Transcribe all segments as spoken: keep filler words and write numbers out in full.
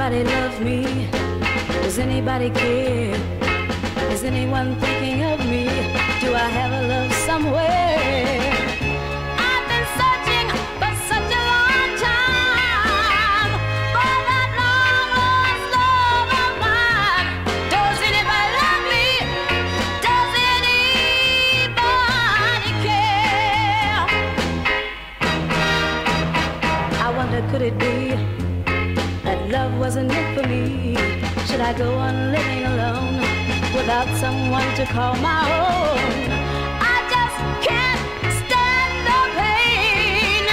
anybody love me? Does anybody care? Is anyone thinking of me? Do I have a love somewhere? I've been searching for such a long time for that long lost love of mine. Does anybody love me? Does anybody care? I wonder, could it be that love wasn't meant for me? Should I go on living alone without someone to call my own? I just can't stand the pain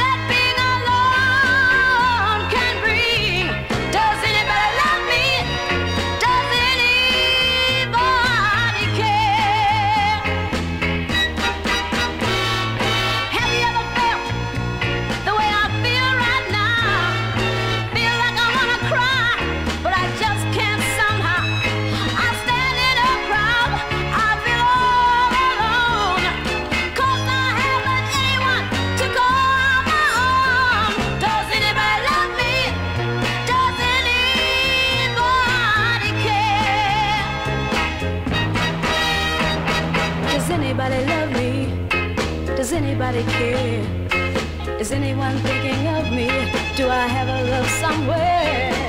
that being alone can bring. Does anybody love me? Does anybody care? Have you ever felt the way I feel right now? Does anybody love me? Does anybody care? Is anyone thinking of me? Do I have a love somewhere?